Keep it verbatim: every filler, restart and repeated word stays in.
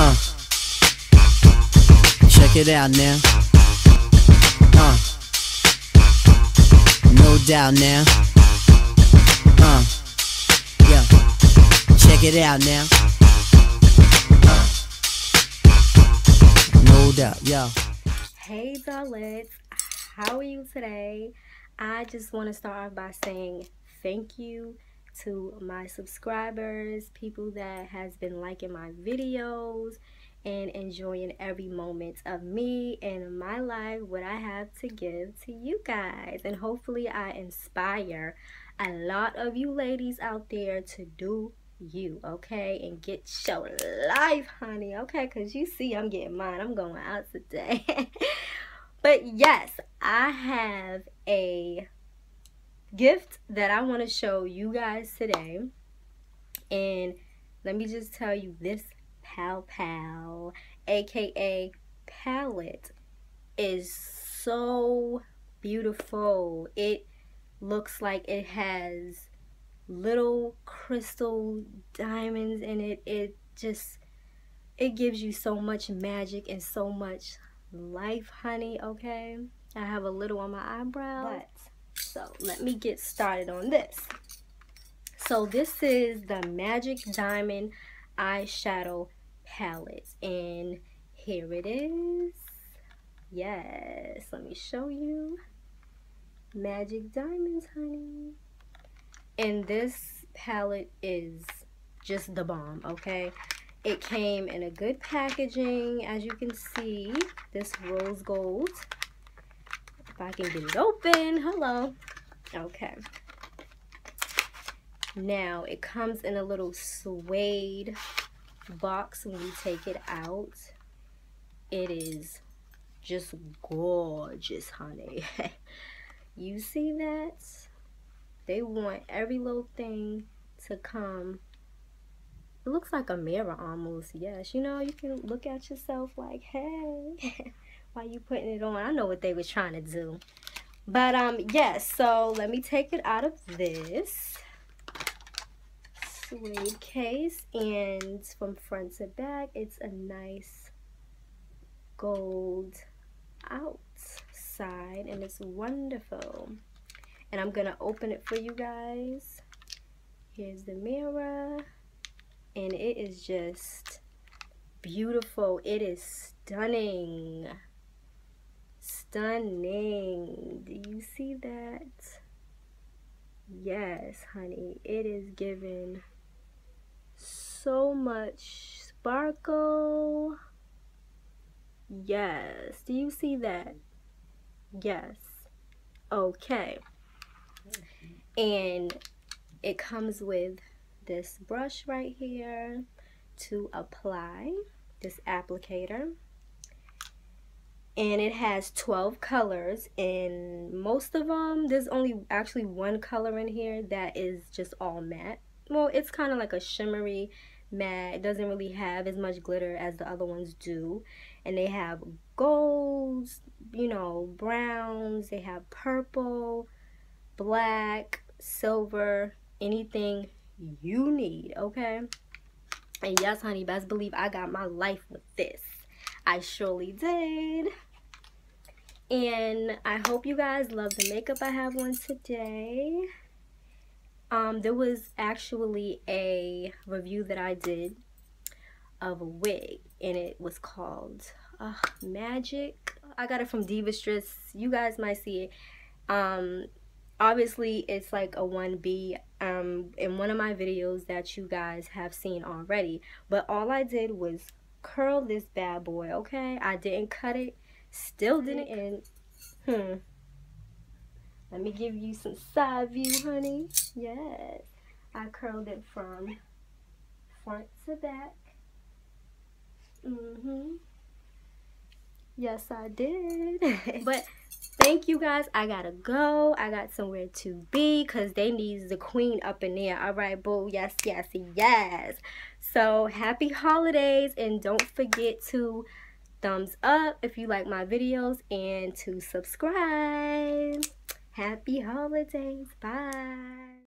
Uh. Check it out now. Uh. No doubt now. Uh. Yeah. Check it out now. Uh. No doubt, yo. Hey, Dollettes. How are you today? I just want to start off by saying thank you to my subscribers, people that has been liking my videos and enjoying every moment of me and my life, what I have to give to you guys. And hopefully I inspire a lot of you ladies out there to do you, okay? And get your life, honey, okay? Because you see I'm getting mine. I'm going out today. But yes, I have a gift that I want to show you guys today, and let me just tell you, this Pal Pal, aka palette, is so beautiful. It looks like it has little crystal diamonds in it. It just, it gives you so much magic and so much life, honey, okay? I have a little on my eyebrow, but so let me get started on this. So this is the Magic Diamond eyeshadow palette, and here it is. Yes, let me show you. Magic Diamonds, honey. And this palette is just the bomb, okay? It came in a good packaging, as you can see, this rose gold. If I can get it open, hello. Okay. Now, it comes in a little suede box when you take it out. It is just gorgeous, honey. You see that? They want every little thing to come. It looks like a mirror almost, yes. You know, you can look at yourself like, hey. Why you putting it on? I know what they were trying to do, but um yes, so let me take it out of this suede case, and from front to back it's a nice gold outside, and it's wonderful. And I'm gonna open it for you guys. Here's the mirror, and it is just beautiful. It is stunning. Stunning. Do you see that? Yes, honey. It is giving so much sparkle. Yes. Do you see that? Yes. Okay. And it comes with this brush right here to apply this applicator. And it has twelve colors, and most of them, there's only actually one color in here that is just all matte. Well, it's kind of like a shimmery matte. It doesn't really have as much glitter as the other ones do. And they have golds, you know, browns, they have purple, black, silver, anything you need, okay? And yes, honey, best believe I got my life with this. I surely did. And I hope you guys love the makeup I have on today. Um, there was actually a review that I did of a wig, and it was called uh, Magic. I got it from Divatress. You guys might see it. Um, obviously, it's like a one B um, in one of my videos that you guys have seen already. But all I did was curl this bad boy, okay? I didn't cut it, still didn't end. Hmm. Let me give you some side view, honey. Yes. I curled it from front to back. Mm-hmm. Yes, I did. But thank you guys. I gotta go. I got somewhere to be because they need the queen up in there. All right, boo. Yes, yes, yes. So happy holidays, and don't forget to thumbs up if you like my videos and to subscribe. Happy holidays. Bye.